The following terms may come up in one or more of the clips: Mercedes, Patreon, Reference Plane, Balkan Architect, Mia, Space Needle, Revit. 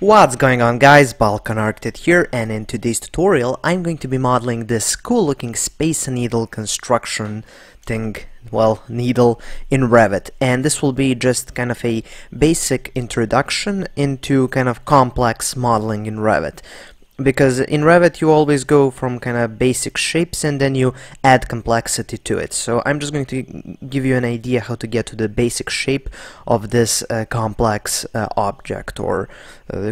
What's going on, guys? Balkan Architect here, and in today's tutorial I'm going to be modeling this cool looking Space Needle construction thing, well, needle in Revit, and this will be just kind of a basic introduction into kind of complex modeling in Revit. Because in Revit you always go from kind of basic shapes and then you add complexity to it. So I'm just going to give you an idea how to get to the basic shape of this complex object or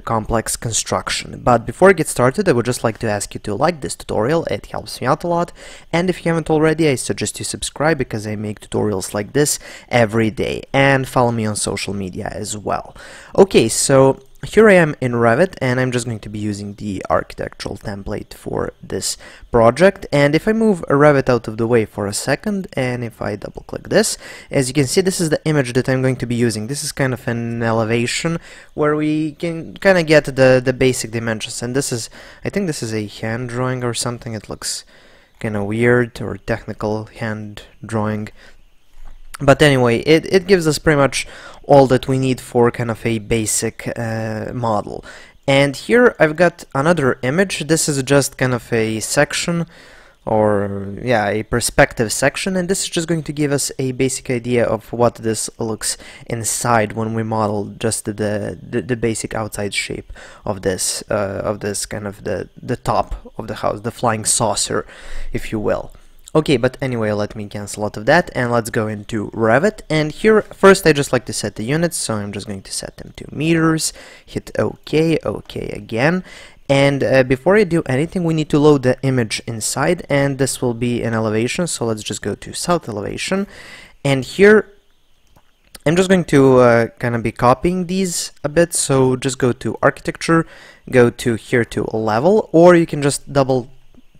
complex construction. But before I get started, I would just like to ask you to like this tutorial. It helps me out a lot. And if you haven't already, I suggest you subscribe because I make tutorials like this every day. And follow me on social media as well. Okay, so here I am in Revit, and I'm just going to be using the architectural template for this project. And if I move Revit out of the way for a second, and if I double click this, as you can see, this is the image that I'm going to be using. This is kind of an elevation where we can kind of get the basic dimensions. And this is, I think this is a hand drawing or something. It looks kind of weird, or technical hand drawing. But anyway, it gives us pretty much all that we need for kind of a basic model. And here I've got another image. This is just kind of a section, or yeah, a perspective section, and this is just going to give us a basic idea of what this looks inside when we model just the basic outside shape of this kind of the top of the house, the flying saucer, if you will. Okay, but anyway, let me cancel out of that and let's go into Revit. And here, first I just like to set the units, so I'm just going to set them to meters, hit OK, OK again. And before I do anything, we need to load the image inside, and this will be an elevation, so let's just go to south elevation. And here, I'm just going to kind of be copying these a bit, so just go to architecture, go to here to level, or you can just double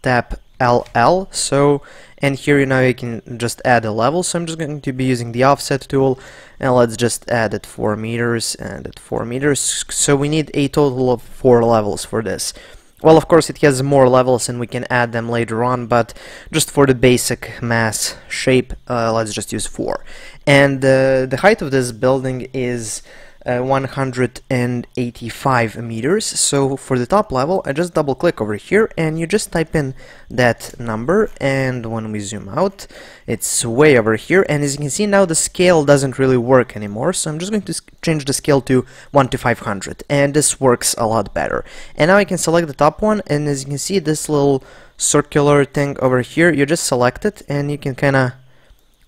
tap LL, so, and here now you can just add a level, so I'm just going to be using the offset tool, and let's just add it 4 meters, and at 4 meters, so we need a total of 4 levels for this. Well, of course it has more levels and we can add them later on, but just for the basic mass shape, let's just use 4. And the height of this building is 185 meters, so for the top level I just double click over here and you just type in that number, and when we zoom out it's way over here, and as you can see now the scale doesn't really work anymore, so I'm just going to change the scale to 1 to 500, and this works a lot better. And now I can select the top one, and as you can see this little circular thing over here, you just select it and you can kinda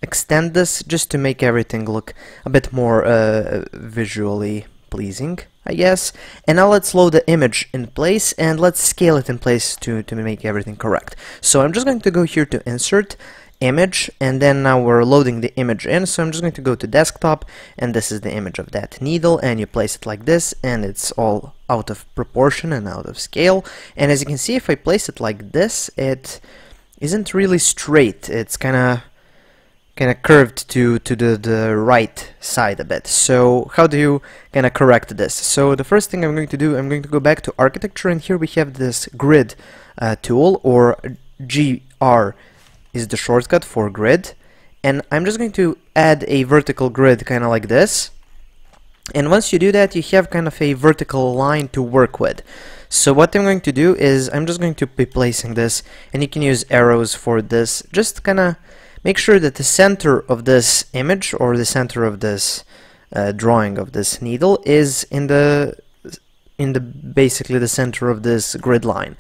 extend this just to make everything look a bit more visually pleasing, I guess. And now let's load the image in place and let's scale it in place to make everything correct. So I'm just going to go here to insert, image, and then now we're loading the image in, so I'm just going to go to desktop, and this is the image of that needle, and you place it like this, and it's all out of proportion and out of scale. And as you can see, if I place it like this, it isn't really straight, it's kind of curved to the right side a bit. So how do you kind of correct this? So the first thing I'm going to do, I'm going to go back to architecture, and here we have this grid tool, or GR is the shortcut for grid, and I'm just going to add a vertical grid kind of like this. And once you do that, you have kind of a vertical line to work with. So what I'm going to do is I'm just going to be placing this, and you can use arrows for this, just kind of make sure that the center of this image, or the center of this drawing of this needle, is in the basically the center of this grid line.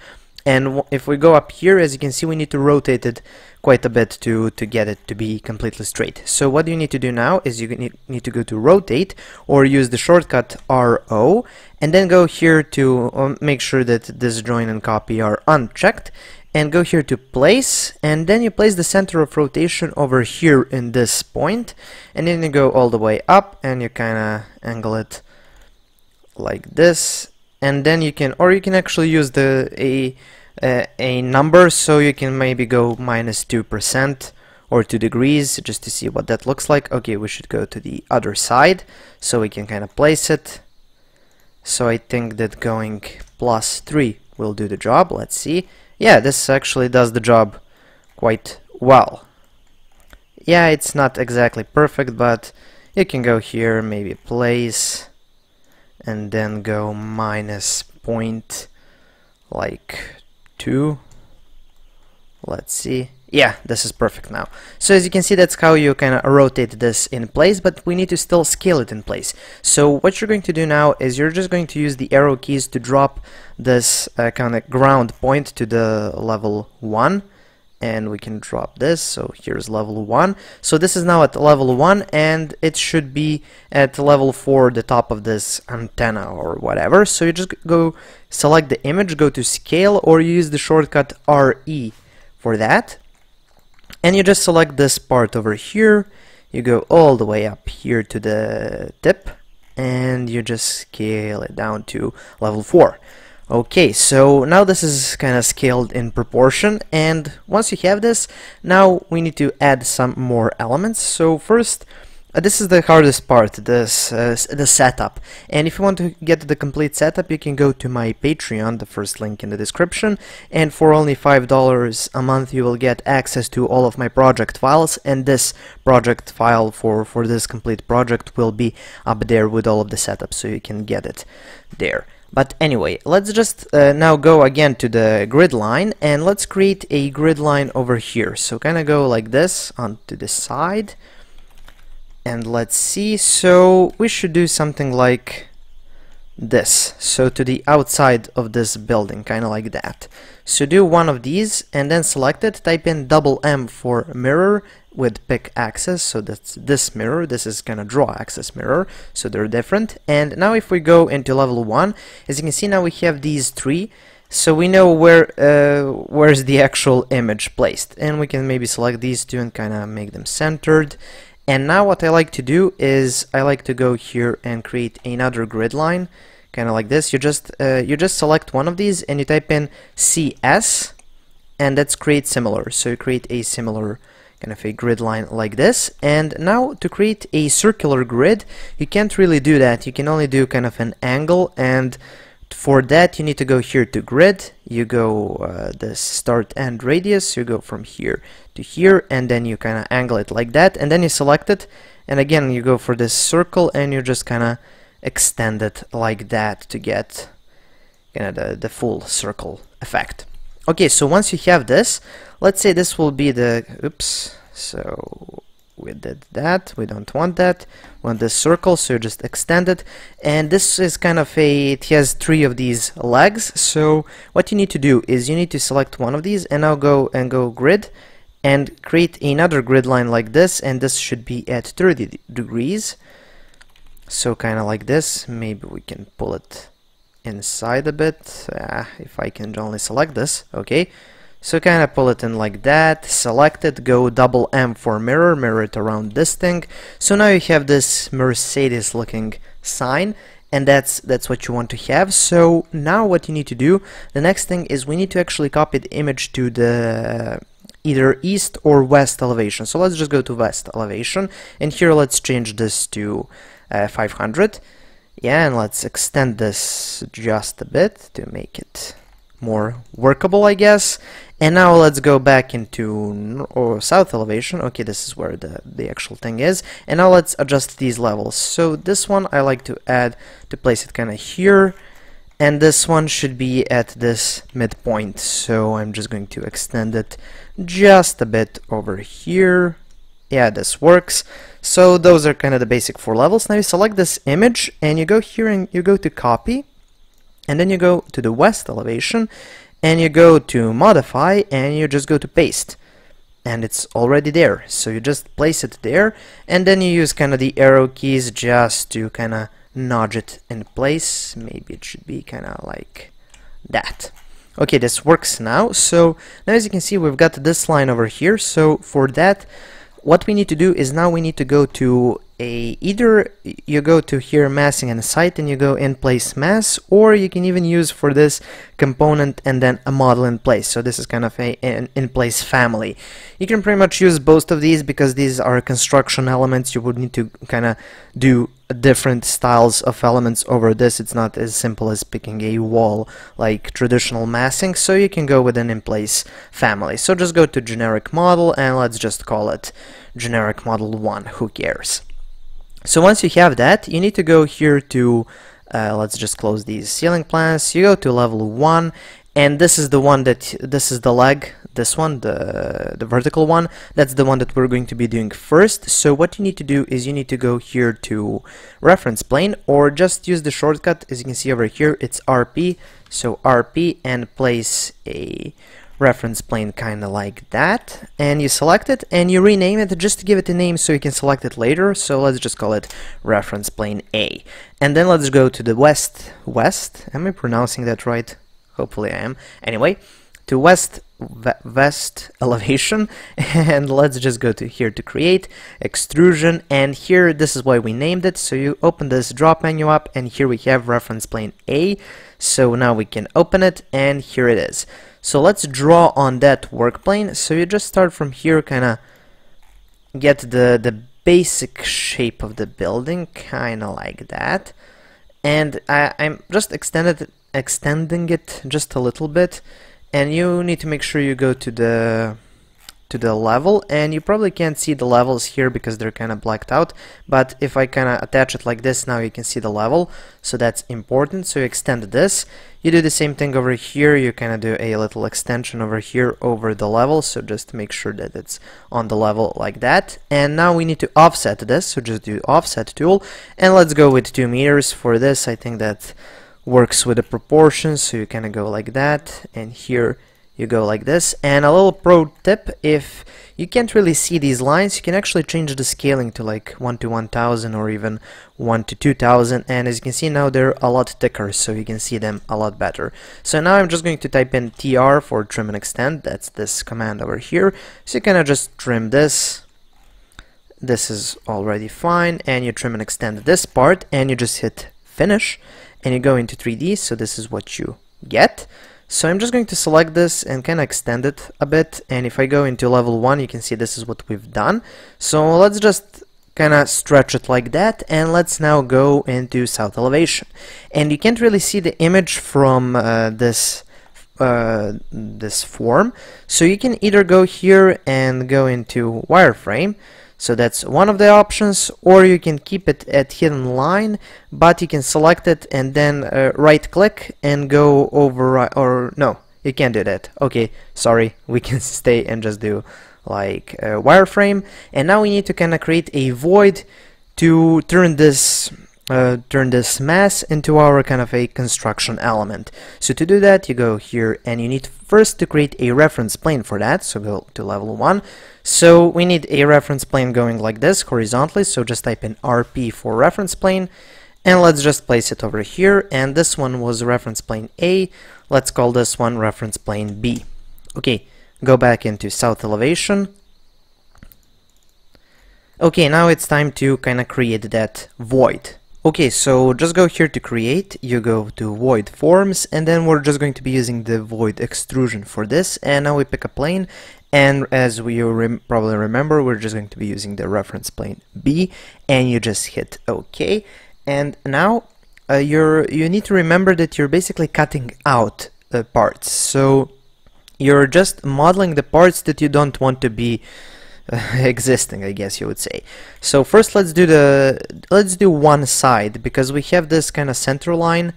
And if we go up here, as you can see, we need to rotate it quite a bit to get it to be completely straight. So what you need to do now is you need to go to rotate, or use the shortcut RO, and then go here to make sure that this join and copy are unchecked, and go here to place, and then you place the center of rotation over here in this point, and then you go all the way up and you kinda angle it like this, and then you can, or you can actually use a number, so you can maybe go -2% or 2 degrees just to see what that looks like. Okay, we should go to the other side so we can kinda place it. So I think that going +3 will do the job. Let's see. Yeah, this actually does the job quite well. Yeah, it's not exactly perfect, but you can go here, maybe place, and then go minus point like 2. Let's see. Yeah, this is perfect now. So as you can see, that's how you kind of rotate this in place, but we need to still scale it in place. So what you're going to do now is you're just going to use the arrow keys to drop this kind of ground point to the level 1. And we can drop this, so here's level 1. So this is now at level 1, and it should be at level 4, the top of this antenna or whatever. So you just go select the image, go to scale, or you use the shortcut RE for that. And you just select this part over here, you go all the way up here to the tip, and you just scale it down to level 4. Okay, so now this is kind of scaled in proportion, and once you have this, now we need to add some more elements. So first, this is the hardest part, this the setup. And if you want to get the complete setup, you can go to my Patreon, the first link in the description, and for only $5 a month you will get access to all of my project files, and this project file for this complete project will be up there with all of the setups, so you can get it there. But anyway, let's just now go again to the grid line, and let's create a grid line over here. So kind of go like this onto the side, and let's see. So we should do something like this, so to the outside of this building, kind of like that. So do one of these and then select it, type in double M for mirror with pick axis, so that's this mirror, this is kind of draw axis mirror, so they're different. And now if we go into level 1, as you can see, now we have these 3, so we know where's the actual image placed, and we can maybe select these 2 and kind of make them centered. And now what I like to do is I like to go here and create another grid line, kind of like this. You just select one of these and you type in CS, and that's create similar. So you create a similar kind of a grid line like this. And now to create a circular grid, you can't really do that. You can only do kind of an angle, and for that you need to go here to grid, you go the start end radius, you go from here to here, and then you kind of angle it like that, and then you select it, and again you go for this circle and you just kind of extend it like that to get kind of the full circle effect. Okay, so once you have this, let's say this will be the oops, so we did that, we don't want that, we want this circle, so just extend it. And this is kind of a, it has 3 of these legs, so what you need to do is you need to select one of these and now go grid and create another grid line like this, and this should be at 30 degrees, so kind of like this. Maybe we can pull it inside a bit, if I can only select this, okay. So kind of pull it in like that, select it, go double M for mirror, mirror it around this thing. So now you have this Mercedes looking sign, and that's what you want to have. So now what you need to do, the next thing is we need to actually copy the image to the either east or west elevation. So let's just go to west elevation, and here let's change this to 500. Yeah, and let's extend this just a bit to make it more workable, I guess. And now let's go back into or south elevation. Okay, this is where the actual thing is. And now let's adjust these levels. So this one I like to add to place it kind of here, and this one should be at this midpoint. So I'm just going to extend it just a bit over here. Yeah, this works. So those are kind of the basic 4 levels. Now you select this image and you go here and you go to copy, and then you go to the west elevation and you go to modify and you just go to paste, and it's already there. So you just place it there, and then you use kind of the arrow keys just to kind of nudge it in place. Maybe it should be kind of like that. Okay, this works now. So now as you can see, we've got this line over here. So for that, what we need to do is now we need to go to either you go to here massing and site and you go in place mass, or you can even use for this component and then a model in place. So this is kind of an in place family. You can pretty much use both of these because these are construction elements. You would need to kind of do different styles of elements over this. It's not as simple as picking a wall like traditional massing, so you can go with an in place family. So just go to generic model and let's just call it generic model 1, who cares. So once you have that, you need to go here to Let's just close these ceiling plans. You go to level 1, and this is the one that, this is the leg, this one, the vertical one, that's the one that we're going to be doing first. So what you need to do is you need to go here to reference plane, or just use the shortcut, as you can see over here, it's RP, so RP, and place a reference plane kind of like that, and you select it and you rename it just to give it a name so you can select it later. So let's just call it reference plane A, and then let's go to the west, am I pronouncing that right? Hopefully I am. Anyway, to west elevation, and let's just go to here to create extrusion, and here, this is why we named it. So you open this drop menu up, and here we have reference plane A, so now we can open it, and here it is. So let's draw on that work plane. So you just start from here, kind of get the basic shape of the building, kind of like that, and I'm just extending it just a little bit. And you need to make sure you go to the level, and you probably can't see the levels here because they're kind of blacked out, but if I kind of attach it like this, now you can see the level, so that's important. So you extend this, you do the same thing over here, you kind of do a little extension over here over the level, so just make sure that it's on the level like that. And now we need to offset this, so just do offset tool, and let's go with 2 meters for this. I think that works with the proportions, so you kind of go like that, and here you go like this. And a little pro tip, if you can't really see these lines, you can actually change the scaling to like 1 to 1000 or even 1 to 2000, and as you can see now they're a lot thicker, so you can see them a lot better. So now I'm just going to type in TR for trim and extend, that's this command over here, so you kind of just trim this. This is already fine, and you trim and extend this part, and you just hit finish, and you go into 3D, so this is what you get. So I'm just going to select this and kind of extend it a bit, and if I go into level 1, you can see this is what we've done. So let's just kind of stretch it like that, and let's now go into south elevation. And you can't really see the image from this form, so you can either go here and go into wireframe, so that's one of the options, or you can keep it at hidden line, but you can select it and then right click and go over, or no, you can't do that. Okay, sorry, we can stay and just do like wireframe. And now we need to kind of create a void to turn this mass into our kind of a construction element. So to do that, you go here, and you need first to create a reference plane for that, so go to level 1. So we need a reference plane going like this horizontally, so just type in RP for reference plane, and let's just place it over here, and this one was reference plane A, let's call this one reference plane B. Okay, go back into south elevation. Okay, now it's time to kind of create that void. Okay, so just go here to create, you go to void forms, and then we're just going to be using the void extrusion for this. And now we pick a plane, and as we probably remember, we're just going to be using the reference plane B, and you just hit OK. And now you need to remember that you're basically cutting out parts, so you're just modeling the parts that you don't want to be existing, I guess you would say. So first let's do one side, because we have this kind of center line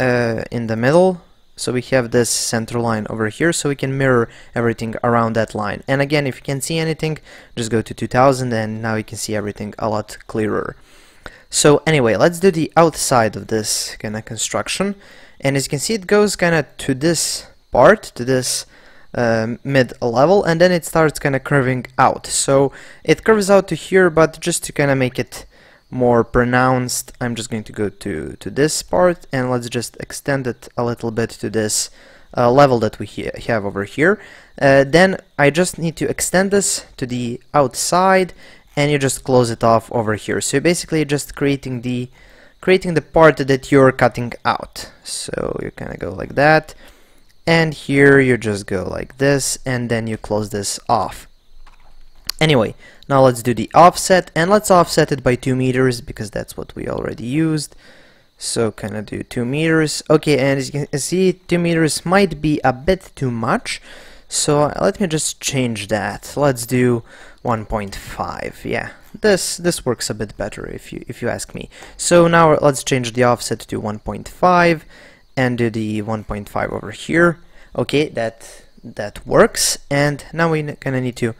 in the middle, so we have this center line over here, so we can mirror everything around that line. And again, if you can't see anything, just go to 2000, and now you can see everything a lot clearer. So anyway, let's do the outside of this kind of construction, and as you can see, it goes kind of to this part, to this mid level, and then it starts kind of curving out. So it curves out to here, but just to kind of make it more pronounced, I'm just going to go to this part, and let's just extend it a little bit to this level that we have over here. Then I just need to extend this to the outside, and you just close it off over here. So you're basically just creating the part that you're cutting out. So you kind of go like that, and here you just go like this, and then you close this off. Anyway, now let's do the offset, and let's offset it by 2 meters, because that's what we already used. So kind of do 2 meters. Okay, and as you can see, 2 meters might be a bit too much, So let me just change that. Let's do 1.5. Yeah, this works a bit better if you ask me. So now let's change the offset to 1.5 and do the 1.5 over here. Okay, that works. And now we're gonna need to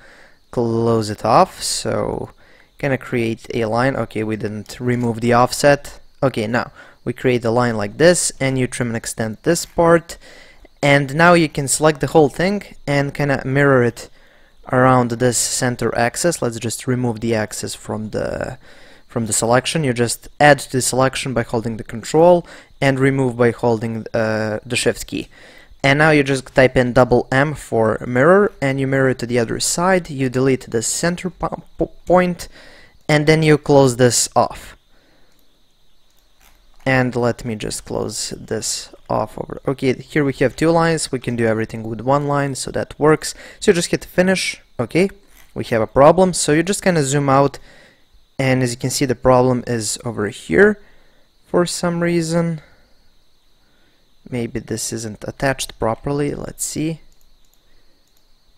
close it off. So gonna create a line. Okay, we didn't remove the offset. Okay, now we create a line like this, and you trim and extend this part. And now you can select the whole thing and kind of mirror it around this center axis. Let's just remove the axis from the selection. You just add to the selection by holding the control and remove by holding the shift key. And now you just type in "M" for mirror, and you mirror it to the other side. You delete the center point, and then you close this off. And let me just close this off over. Okay, here we have two lines. We can do everything with one line, so that works. So you just hit finish. Okay, we have a problem. So you just kind of zoom out, and as you can see, the problem is over here for some reason. Maybe this isn't attached properly. Let's see.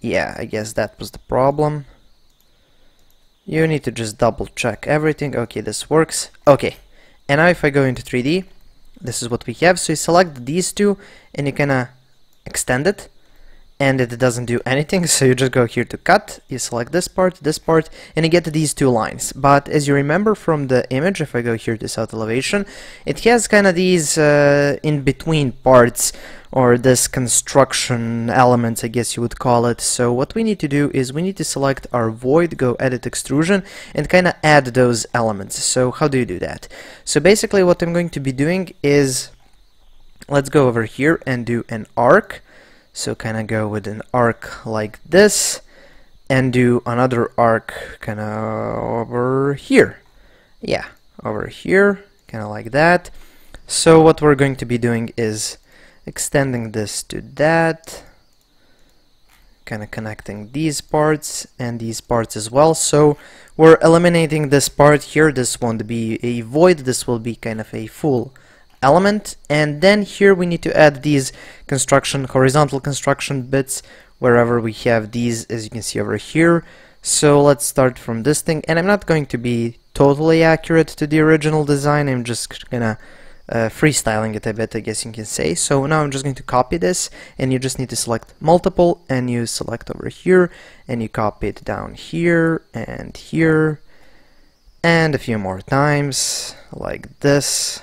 Yeah, I guess that was the problem. You need to just double check everything. Okay, this works. Okay. And now if I go into 3D, this is what we have. So you select these two and you kind of extend it, and it doesn't do anything. So you just go here to cut, you select this part, and you get these two lines. But as you remember from the image, if I go here to south elevation, it has kind of these in-between parts, or this construction elements, I guess you would call it. So what we need to do is we need to select our void, go edit extrusion, and kind of add those elements. So how do you do that? So basically what I'm going to be doing is, let's go over here and do an arc. So kind of go with an arc like this and do another arc kind of over here. Yeah, over here, kind of like that. So what we're going to be doing is extending this to that, kind of connecting these parts and these parts as well. So we're eliminating this part here. This won't be a void, this will be kind of a full element. And then here we need to add these construction, horizontal construction bits, wherever we have these, as you can see over here. So let's start from this thing, and I'm not going to be totally accurate to the original design. I'm just gonna freestyling it a bit, I guess you can say. So now I'm just going to copy this, and you just need to select multiple, and you select over here, and you copy it down here, and a few more times, like this,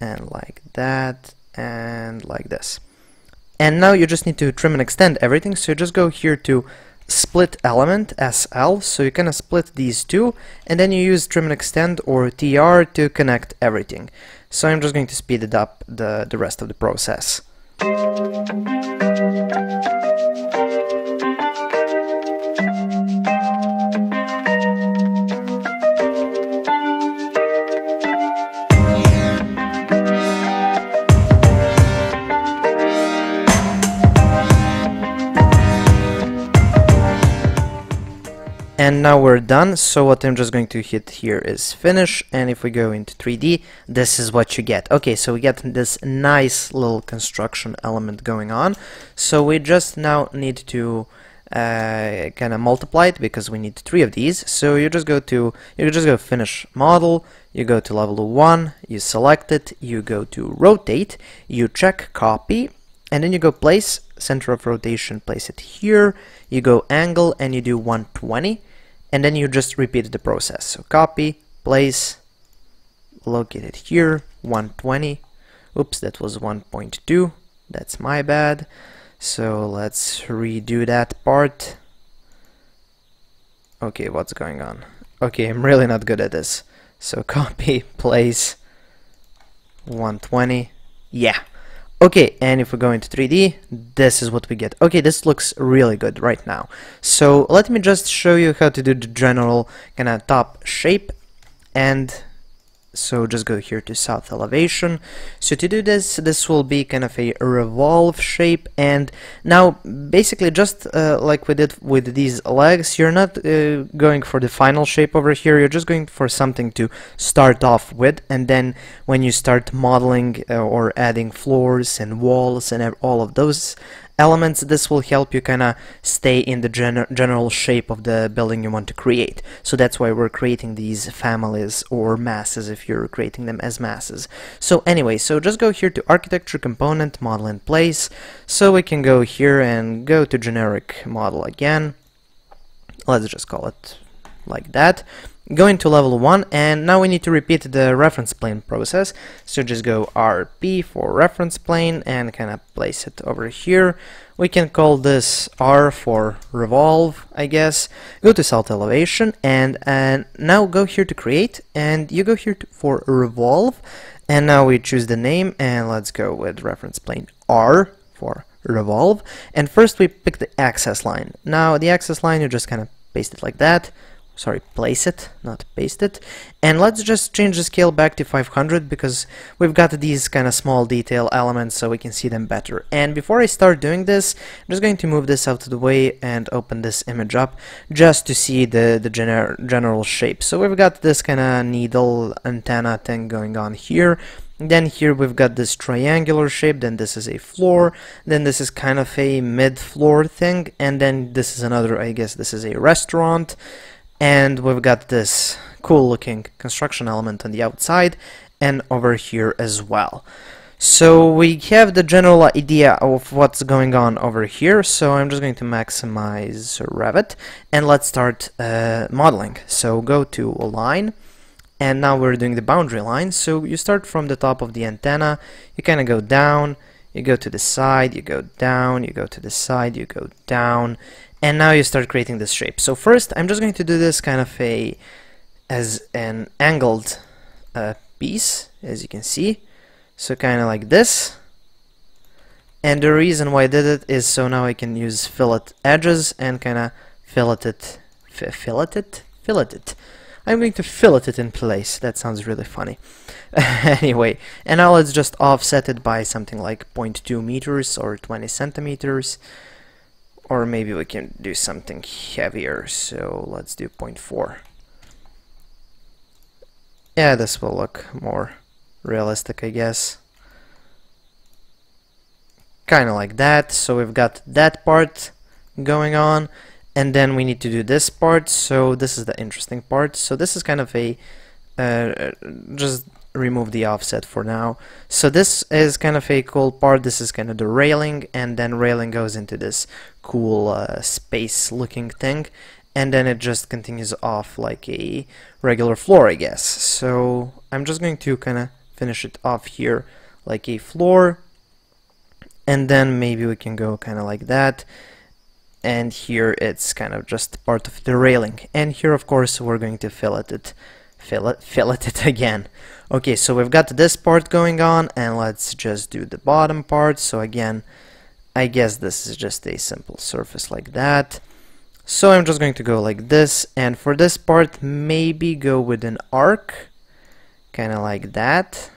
and like that, and like this. And now you just need to trim and extend everything. So you just go here to split element, SL, so you kind of split these two, and then you use trim and extend or TR to connect everything. So I'm just going to speed it up the rest of the process. And now we're done. So what I'm just going to hit here is finish, and if we go into 3D, this is what you get. Okay, so we get this nice little construction element going on. So we just now need to kind of multiply it, because we need 3 of these. So you just go finish model, you go to level 1, you select it, you go to rotate, you check copy, and then you go place, center of rotation, place it here, you go angle, and you do 120. And then you just repeat the process. So copy, place, locate it here, 120. Oops, that was 1.2. That's my bad. So let's redo that part. Okay, what's going on? Okay, I'm really not good at this. So copy, place, 120. Yeah. Okay, and if we go into 3D, this is what we get. Okay, this looks really good right now. So let me just show you how to do the general kind of top shape. And so just go here to south elevation. So to do this will be kind of a revolve shape. And now basically just like we did with these legs, you're not going for the final shape over here. You're just going for something to start off with, and then when you start modeling or adding floors and walls and all of those elements. This will help you kind of stay in the general shape of the building you want to create. So that's why we're creating these families or masses if you're creating them as masses. So anyway, so just go here to Architecture, Component, Model in Place. So we can go here and go to Generic Model again. Let's just call it like that. Go into level 1, and now we need to repeat the reference plane process. So just go RP for reference plane and kind of place it over here. We can call this R for revolve, I guess. Go to Salt Elevation, and now go here to create, and you go here for revolve, and now we choose the name, and let's go with reference plane R for revolve. And first we pick the axis line. Now the axis line, you just kind of paste it like that. Sorry, place it, not paste it. And let's just change the scale back to 500 because we've got these kind of small detail elements so we can see them better. And before I start doing this, I'm just going to move this out of the way and open this image up just to see the general shape. So we've got this kind of needle antenna thing going on here. Then here we've got this triangular shape, then this is a floor, then this is kind of a mid-floor thing, and then this is another, I guess this is a restaurant. And we've got this cool looking construction element on the outside and over here as well. So we have the general idea of what's going on over here. So I'm just going to maximize Revit and let's start modeling. So go to Align. And now we're doing the boundary line. So you start from the top of the antenna, you kind of go down, you go to the side, you go down, you go to the side, you go down. And now you start creating this shape. So first, I'm just going to do this kind of as an angled piece, as you can see. So kind of like this. And the reason why I did it is so now I can use fillet edges and kind of fillet it. I'm going to fillet it in place. That sounds really funny. Anyway, and now let's just offset it by something like 0.2 meters or 20 centimeters. Or maybe we can do something heavier, so let's do 0.4. Yeah, this will look more realistic, I guess. Kind of like that, so we've got that part going on, and then we need to do this part, so this is the interesting part. So this is kind of a... just remove the offset for now. So this is kind of a cool part. This is kind of the railing, and then railing goes into this cool space looking thing, and then it just continues off like a regular floor, I guess. So I'm just going to kind of finish it off here like a floor, and then maybe we can go kind of like that, and here it's kind of just part of the railing, and here of course we're going to fillet it again. Okay, so we've got this part going on, and let's just do the bottom part. So again, I guess this is just a simple surface like that. So I'm just going to go like this, and for this part maybe go with an arc, kind of like that,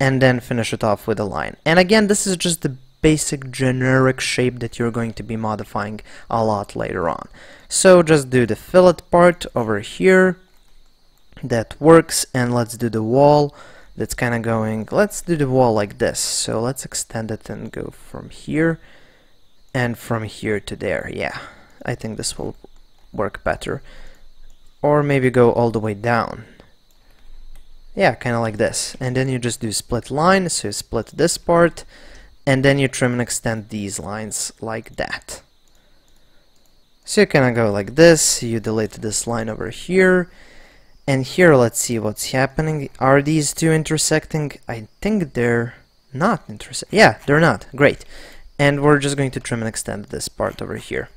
and then finish it off with a line. And again, this is just the basic generic shape that you're going to be modifying a lot later on. So just do the fillet part over here. That works. And let's do the wall. That's kind of going, let's do the wall like this. So let's extend it and go from here and from here to there. Yeah, I think this will work better. Or maybe go all the way down. Yeah, kind of like this. And then you just do split line. So you split this part, and then you trim and extend these lines like that. So you kind of go like this, you delete this line over here, and here let's see what's happening. Are these two intersecting? I think they're not intersecting. Yeah, they're not. Great. And we're just going to trim and extend this part over here.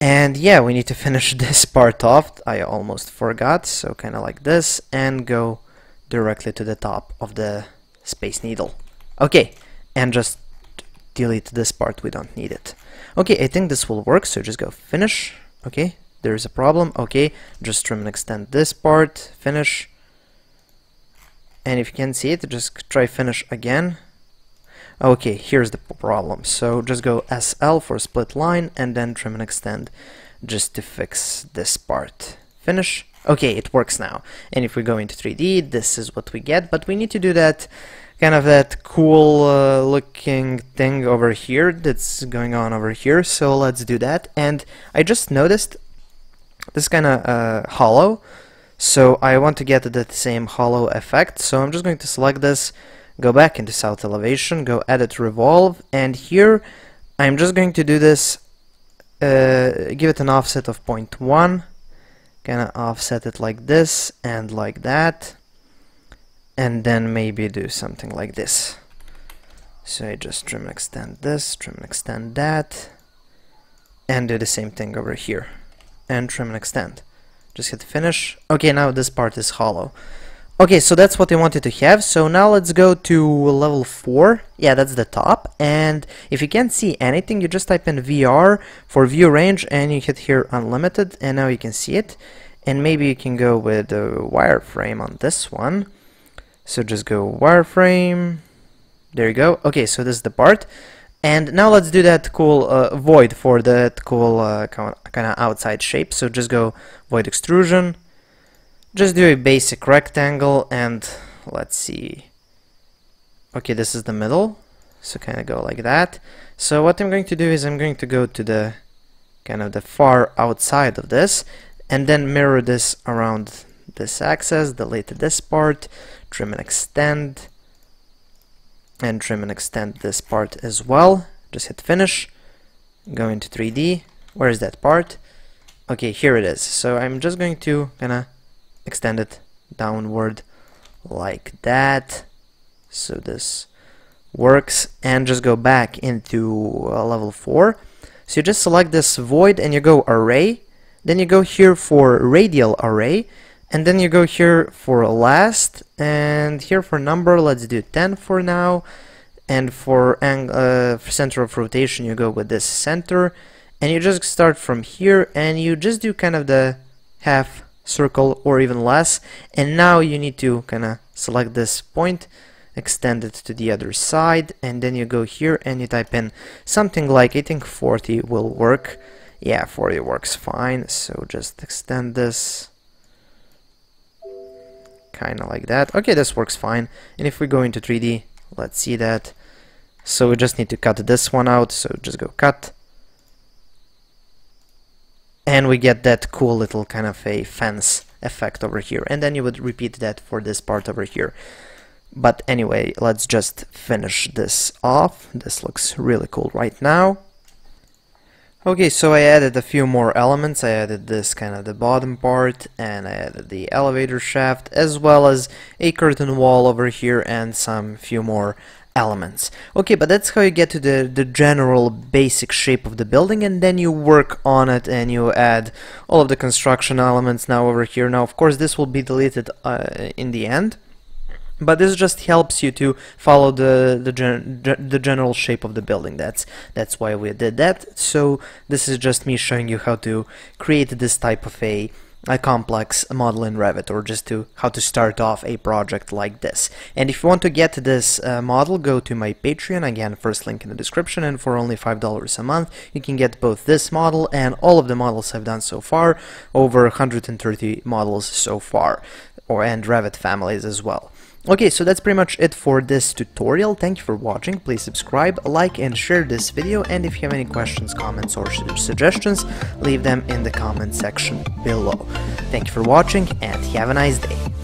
And yeah, we need to finish this part off. I almost forgot. So kind of like this, and go directly to the top of the Space Needle. Okay. And just delete this part, we don't need it. Okay, I think this will work, so just go finish. Okay, there is a problem. Okay, just trim and extend this part, finish. And if you can see it, just try finish again. Okay, here's the problem. So just go SL for split line, and then trim and extend just to fix this part. Finish. Okay, it works now. And if we go into 3D, this is what we get, but we need to do that kind of that cool looking thing over here that's going on over here. So let's do that. And I just noticed this kind of hollow, so I want to get that same hollow effect. So I'm just going to select this, go back into South Elevation, go Edit, Revolve, and here I'm just going to do this, give it an offset of 0.1, kind of offset it like this and like that, and then maybe do something like this. So I just trim and extend this, trim and extend that, and do the same thing over here, and trim and extend. Just hit finish. Okay, now this part is hollow. Okay, so that's what I wanted to have. So now let's go to level 4. Yeah, that's the top. And if you can't see anything, you just type in VR for view range and you hit here unlimited, and now you can see it. And maybe you can go with wireframe on this one. So just go wireframe. There you go. Okay, so this is the part. And now let's do that cool void for that cool kind of outside shape. So just go void extrusion. Just do a basic rectangle and let's see. Okay, this is the middle, so kind of go like that. So what I'm going to do is I'm going to go to the kind of the far outside of this and then mirror this around this axis, delete this part, trim and trim and extend this part as well. Just hit finish, go into 3D. Where is that part? Okay, here it is. So I'm just going to kind of extend it downward like that, so this works, and just go back into level 4. So you just select this void and you go array, then you go here for radial array, and then you go here for last, and here for number let's do 10 for now, and for center of rotation you go with this center, and you just start from here and you just do kind of the half circle or even less, and now you need to kind of select this point, extend it to the other side, and then you go here and you type in something like, I think 40 will work. Yeah, 40 works fine. So just extend this kind of like that. Okay, this works fine. And if we go into 3D, let's see that. So we just need to cut this one out, so just go cut. And we get that cool little kind of a fence effect over here. And then you would repeat that for this part over here. But anyway, let's just finish this off. This looks really cool right now. Okay, so I added a few more elements. I added this kind of the bottom part, and I added the elevator shaft, as well as a curtain wall over here, and some few more elements. Okay, but that's how you get to the general basic shape of the building, and then you work on it and you add all of the construction elements now over here. Now, of course, this will be deleted in the end, but this just helps you to follow the general shape of the building. That's why we did that. So this is just me showing you how to create this type of a complex model in Revit, or just to how to start off a project like this. And if you want to get this model, go to my Patreon, again, first link in the description, and for only $5 a month you can get both this model and all of the models I've done so far, over 130 models so far, and Revit families as well. Okay, so that's pretty much it for this tutorial. Thank you for watching. Please subscribe, like, and share this video, and if you have any questions, comments, or suggestions, leave them in the comment section below. Thank you for watching, and have a nice day.